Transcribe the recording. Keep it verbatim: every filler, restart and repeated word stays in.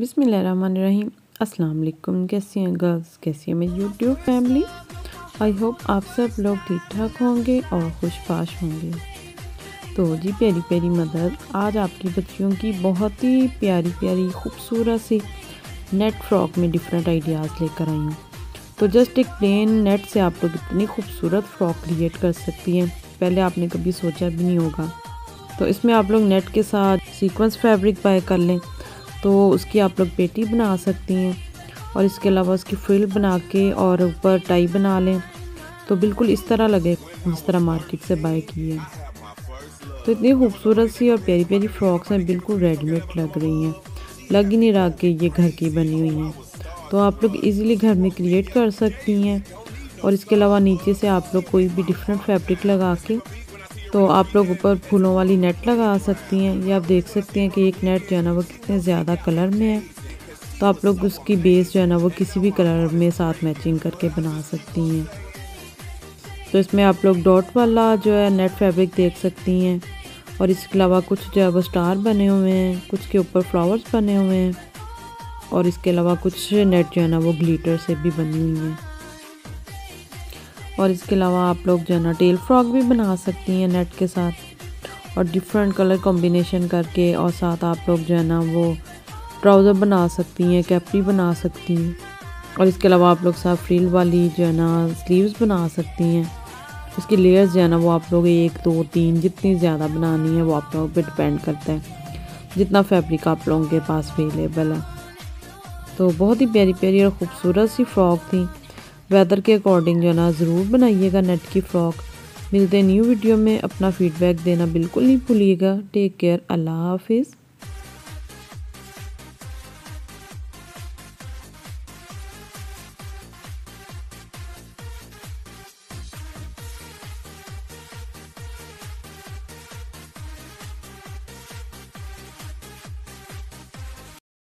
बिस्मिल्लाहिर्रहमानिर्रहीम। अस्सलाम वालेकुम। कैसी हैं गर्ल्स, कैसी है मेरी यूट्यूब फैमिली। आई होप आप सब लोग ठीक ठाक होंगे और खुशपाश होंगे। तो जी प्यारी प्यारी मदर्स, आज आपकी बच्चियों की बहुत ही प्यारी प्यारी खूबसूरत सी नेट फ्रॉक में डिफरेंट आइडियाज़ लेकर आई हूँ। तो जस्ट एक प्लेन नेट से आप लोग इतनी खूबसूरत फ्रॉक क्रिएट कर सकती हैं, पहले आपने कभी सोचा भी नहीं होगा। तो इसमें आप लोग नेट के साथ सीक्वेंस फैब्रिक बाय कर लें तो उसकी आप लोग पेटी बना सकती हैं, और इसके अलावा उसकी फ्रिल बना के और ऊपर टाई बना लें तो बिल्कुल इस तरह लगे जिस तरह मार्केट से बाय की है। तो इतनी खूबसूरत सी और प्यारी प्यारी फ्रॉक्स हैं, बिल्कुल रेडीमेड लग रही हैं, लग ही नहीं रहा कि ये घर की बनी हुई हैं। तो आप लोग इजीली घर में क्रिएट कर सकती हैं, और इसके अलावा नीचे से आप लोग कोई भी डिफरेंट फैब्रिक लगा के तो आप लोग ऊपर फूलों वाली नेट लगा सकती हैं। ये आप देख सकते हैं कि एक नेट जो है ना वो कितने ज़्यादा कलर में है, तो आप लोग उसकी बेस जो है ना वो किसी भी कलर में साथ मैचिंग करके बना सकती हैं। तो इसमें आप लोग डॉट वाला जो है नेट फैब्रिक देख सकती हैं, और इसके अलावा कुछ जो है वो स्टार बने हुए हैं, कुछ के ऊपर फ्लावर्स बने हुए हैं, और इसके अलावा कुछ नेट जो है ना वो ग्लिटर से भी बनी हुई है। और इसके अलावा आप लोग जो है ना टेल फ्रॉक भी बना सकती हैं नेट के साथ, और डिफरेंट कलर कॉम्बिनेशन करके, और साथ आप लोग जो है ना वो ट्राउज़र बना सकती हैं, कैप्री बना सकती हैं, और इसके अलावा आप लोग साथ फ्रील वाली जो है ना स्लीव्स बना सकती हैं। उसकी लेयर्स जो है ना वो आप लोग एक दो तीन जितनी ज़्यादा बनानी है वो आप लोगों पर डिपेंड करता है, जितना फैब्रिक आप लोगों के पास अवेलेबल है। तो बहुत ही प्यारी प्यारी और ख़ूबसूरत सी फ़्रॉक थी। वेदर के अकॉर्डिंग जो है ना ज़रूर बनाइएगा नेट की फ़्रॉक। मिलते न्यू वीडियो में, अपना फ़ीडबैक देना बिल्कुल नहीं भूलिएगा। टेक केयर, अल्लाह हाफिज़।